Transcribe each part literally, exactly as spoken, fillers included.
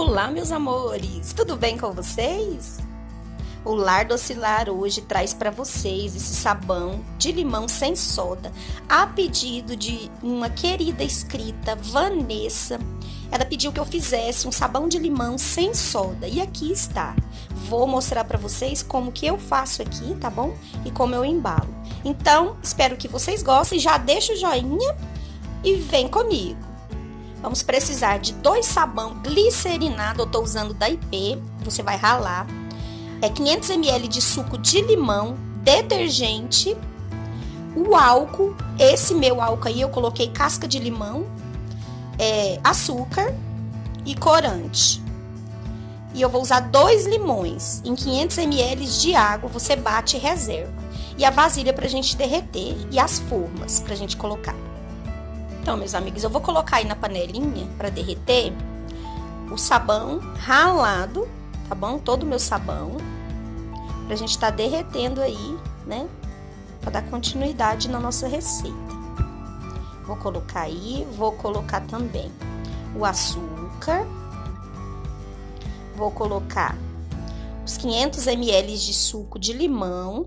Olá, meus amores! Tudo bem com vocês? O Lar Docilar hoje traz para vocês esse sabão de limão sem soda, a pedido de uma querida escrita, Vanessa. Ela pediu que eu fizesse um sabão de limão sem soda e aqui está. Vou mostrar para vocês como que eu faço aqui, tá bom? E como eu embalo. Então, espero que vocês gostem. Já deixa o joinha e vem comigo. Vamos precisar de dois sabão glicerinado, eu estou usando da I P, você vai ralar. É quinhentos mililitros de suco de limão, detergente, o álcool, esse meu álcool aí eu coloquei casca de limão, é, açúcar e corante. E eu vou usar dois limões em quinhentos mililitros de água, você bate e reserva. E a vasilha para a gente derreter e as formas para a gente colocar. Então, meus amigos, eu vou colocar aí na panelinha para derreter o sabão ralado, tá bom? Todo o meu sabão, pra gente tá derretendo aí, né? Pra dar continuidade na nossa receita. Vou colocar aí, vou colocar também o açúcar, vou colocar os quinhentos mililitros de suco de limão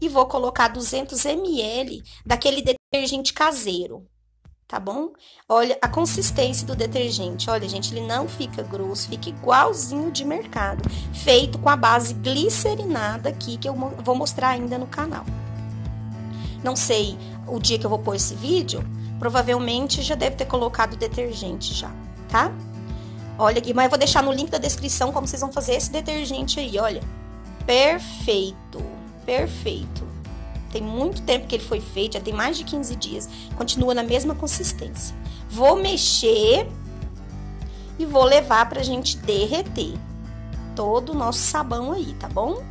e vou colocar duzentos mililitros daquele detergente caseiro, tá bom? Olha a consistência do detergente. Olha, gente, ele não fica grosso, fica igualzinho de mercado, feito com a base glicerinada aqui, que eu vou mostrar ainda no canal. Não sei o dia que eu vou pôr esse vídeo, provavelmente já deve ter colocado o detergente já, tá? Olha aqui, mas eu vou deixar no link da descrição como vocês vão fazer esse detergente aí, olha. Perfeito, perfeito. Tem muito tempo que ele foi feito, já tem mais de quinze dias. Continua na mesma consistência. Vou mexer e vou levar pra gente derreter todo o nosso sabão aí, tá bom?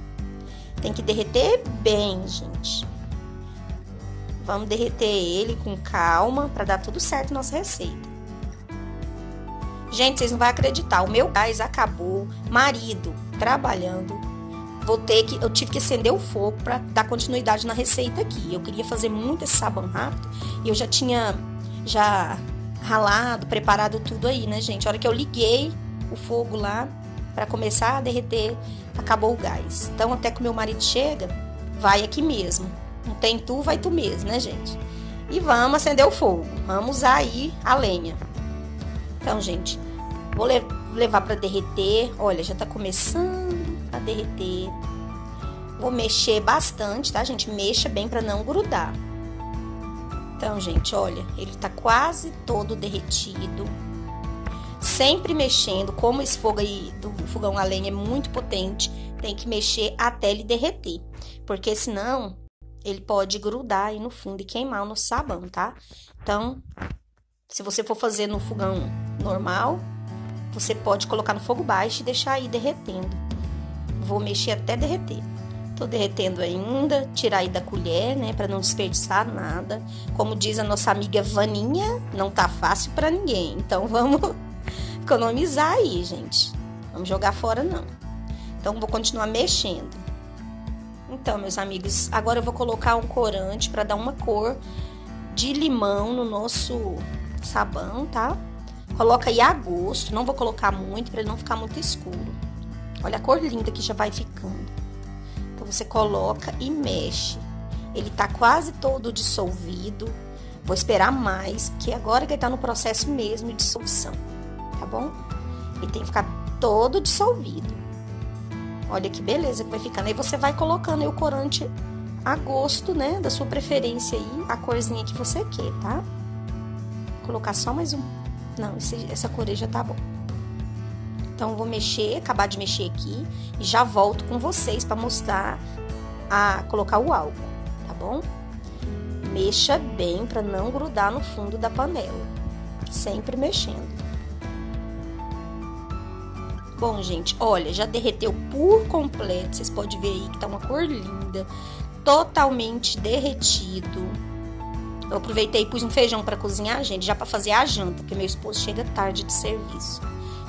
Tem que derreter bem, gente. Vamos derreter ele com calma pra dar tudo certo nossa receita. Gente, vocês não vão acreditar, o meu gás acabou, marido trabalhando. Vou ter que, eu tive que acender o fogo para dar continuidade na receita aqui. Eu queria fazer muito esse sabão rápido e eu já tinha já ralado, preparado tudo aí, né, gente? A hora que eu liguei o fogo lá para começar a derreter, acabou o gás. Então, até que o meu marido chega, vai aqui mesmo. Não tem tu, vai tu mesmo, né, gente? E vamos acender o fogo. Vamos usar aí a lenha. Então, gente, vou le- levar para derreter. Olha, já tá começando a derreter. Vou mexer bastante, tá, gente? Mexa bem pra não grudar. Então, gente, olha, ele tá quase todo derretido. Sempre mexendo, como esse fogo aí do fogão a lenha é muito potente, tem que mexer até ele derreter, porque senão ele pode grudar aí no fundo e queimar no sabão, tá? Então, se você for fazer no fogão normal, você pode colocar no fogo baixo e deixar aí derretendo. Vou mexer até derreter. Tô derretendo ainda, tirar aí da colher, né, pra não desperdiçar nada. Como diz a nossa amiga Vaninha, não tá fácil pra ninguém. Então, vamos economizar aí, gente. Vamos jogar fora, não. Então, vou continuar mexendo. Então, meus amigos, agora eu vou colocar um corante pra dar uma cor de limão no nosso sabão, tá? Coloca aí a gosto, não vou colocar muito pra ele não ficar muito escuro. Olha a cor linda que já vai ficando. Então, você coloca e mexe. Ele tá quase todo dissolvido. Vou esperar mais, porque agora que ele tá no processo mesmo de dissolução, tá bom? Ele tem que ficar todo dissolvido. Olha que beleza que vai ficando. Aí você vai colocando aí o corante a gosto, né? Da sua preferência aí, a corzinha que você quer, tá? Vou colocar só mais um. Não, esse, essa cor aí já tá bom. Então, eu vou mexer, acabar de mexer aqui e já volto com vocês para mostrar a colocar o álcool, tá bom? Mexa bem para não grudar no fundo da panela, sempre mexendo. Bom, gente, olha, já derreteu por completo, vocês podem ver aí que tá uma cor linda, totalmente derretido. Eu aproveitei e pus um feijão para cozinhar, gente, já para fazer a janta, porque meu esposo chega tarde de serviço.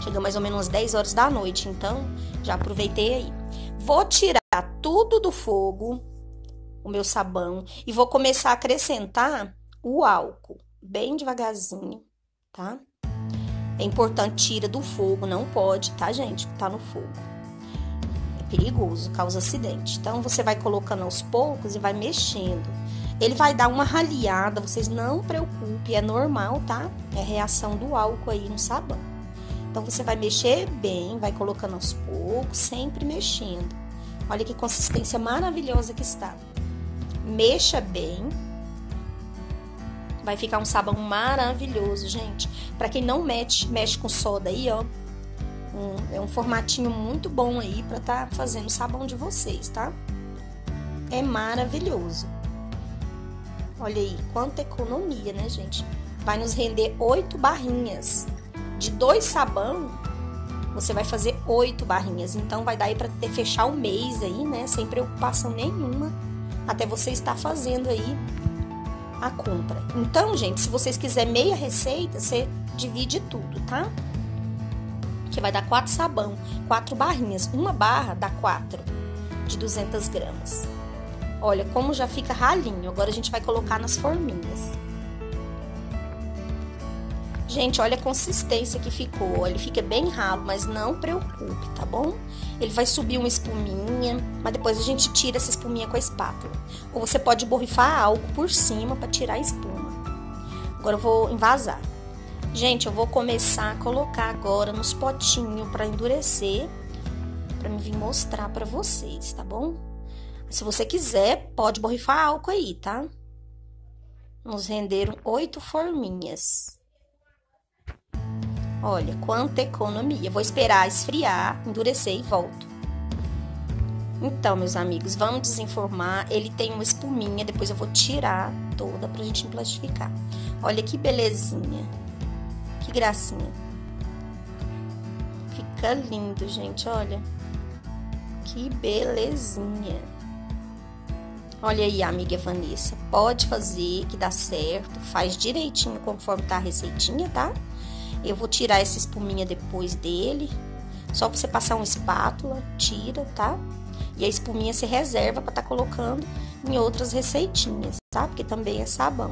Chegou mais ou menos às dez horas da noite, então já aproveitei aí. Vou tirar tudo do fogo, o meu sabão, e vou começar a acrescentar o álcool, bem devagarzinho, tá? É importante, tira do fogo, não pode, tá, gente? Tá no fogo. É perigoso, causa acidente. Então, você vai colocando aos poucos e vai mexendo. Ele vai dar uma raleada, vocês não preocupem, é normal, tá? É a reação do álcool aí no sabão. Então, você vai mexer bem, vai colocando aos poucos, sempre mexendo. Olha que consistência maravilhosa que está. Mexa bem. Vai ficar um sabão maravilhoso, gente. Pra quem não mexe, mexe com soda aí, ó. Um, é um formatinho muito bom aí pra tá fazendo o sabão de vocês, tá? É maravilhoso. Olha aí, quanta economia, né, gente? Vai nos render oito barrinhas. De dois sabão, você vai fazer oito barrinhas. Então, vai dar aí pra ter, fechar o mês aí, né? Sem preocupação nenhuma. Até você estar fazendo aí a compra. Então, gente, se vocês quiserem meia receita, você divide tudo, tá? Que vai dar quatro sabão, quatro barrinhas. Uma barra dá quatro de duzentas gramas. Olha como já fica ralinho. Agora a gente vai colocar nas forminhas. Gente, olha a consistência que ficou. Ele fica bem ralo, mas não preocupe, tá bom? Ele vai subir uma espuminha, mas depois a gente tira essa espuminha com a espátula. Ou você pode borrifar álcool por cima para tirar a espuma. Agora eu vou envasar. Gente, eu vou começar a colocar agora nos potinhos para endurecer, para me vir mostrar para vocês, tá bom? Se você quiser, pode borrifar álcool aí, tá? Nos renderam oito forminhas. Olha, quanta economia. Vou esperar esfriar, endurecer e volto. Então, meus amigos, vamos desenformar. Ele tem uma espuminha, depois eu vou tirar toda pra gente emplastificar. Olha que belezinha. Que gracinha. Fica lindo, gente, olha. Que belezinha. Olha aí, amiga Vanessa. Pode fazer que dá certo. Faz direitinho conforme tá a receitinha, tá? Eu vou tirar essa espuminha depois dele. Só pra você passar uma espátula, tira, tá? E a espuminha se reserva pra tá colocando em outras receitinhas, tá? Porque também é sabão.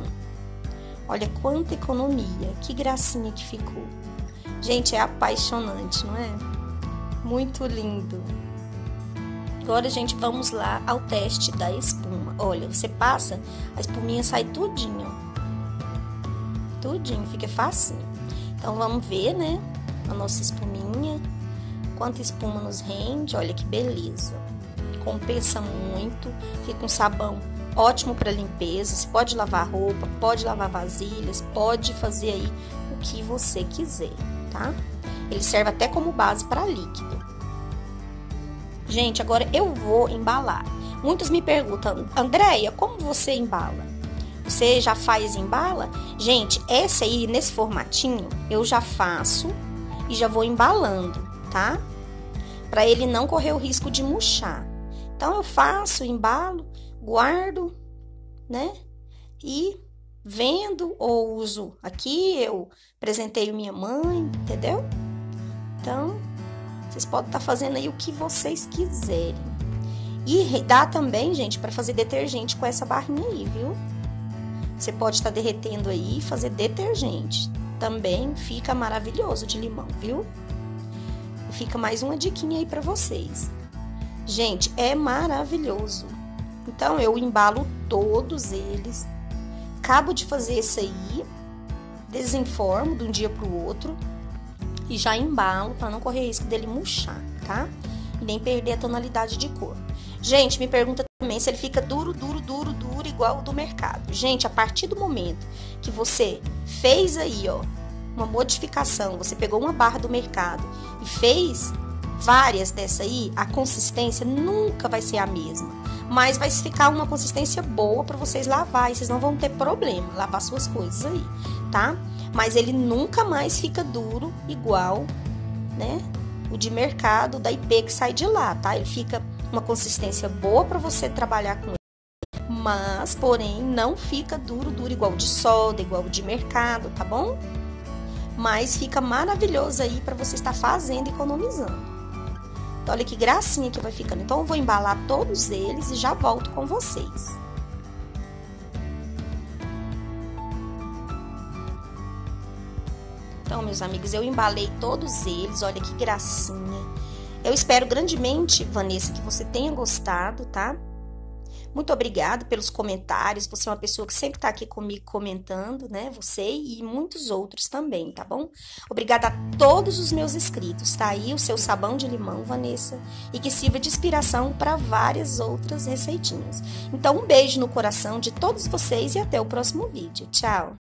Olha quanta economia, que gracinha que ficou. Gente, é apaixonante, não é? Muito lindo. Agora, gente, vamos lá ao teste da espuma. Olha, você passa, a espuminha sai tudinho. Tudinho, fica facinho. Então, vamos ver, né, a nossa espuminha, quanta espuma nos rende, olha que beleza, compensa muito, fica um sabão ótimo para limpeza, você pode lavar roupa, pode lavar vasilhas, pode fazer aí o que você quiser, tá? Ele serve até como base para líquido. Gente, agora eu vou embalar. Muitos me perguntam, Andreia, como você embala? Você já faz embala? Gente, essa aí, nesse formatinho, eu já faço e já vou embalando, tá? Pra ele não correr o risco de murchar. Então, eu faço, embalo, guardo, né? E vendo ou uso aqui, eu presenteio minha mãe, entendeu? Então, vocês podem estar fazendo aí o que vocês quiserem. E dá também, gente, pra fazer detergente com essa barrinha aí, viu? Você pode estar derretendo aí e fazer detergente. Também fica maravilhoso de limão, viu? E fica mais uma diquinha aí pra vocês. Gente, é maravilhoso. Então, eu embalo todos eles. Acabo de fazer esse aí. Desenformo de um dia pro outro. E já embalo pra não correr risco dele murchar, tá? E nem perder a tonalidade de cor. Gente, me pergunta também se ele fica duro, duro, duro, duro, igual o do mercado. Gente, a partir do momento que você fez aí, ó, uma modificação, você pegou uma barra do mercado e fez várias dessa aí, a consistência nunca vai ser a mesma. Mas vai ficar uma consistência boa para vocês lavar e vocês não vão ter problema lavar suas coisas aí, tá? Mas ele nunca mais fica duro igual, né, o de mercado da I P que sai de lá, tá? Ele fica uma consistência boa para você trabalhar com ele, mas, porém, não fica duro, duro, igual de solda, igual de mercado, tá bom? Mas fica maravilhoso aí para você estar fazendo e economizando. Então, olha que gracinha que vai ficando. Então, eu vou embalar todos eles e já volto com vocês. Então, meus amigos, eu embalei todos eles, olha que gracinha. Eu espero grandemente, Vanessa, que você tenha gostado, tá? Muito obrigada pelos comentários, você é uma pessoa que sempre tá aqui comigo comentando, né? Você e muitos outros também, tá bom? Obrigada a todos os meus inscritos, tá aí o seu sabão de limão, Vanessa, e que sirva de inspiração para várias outras receitinhas. Então, um beijo no coração de todos vocês e até o próximo vídeo. Tchau!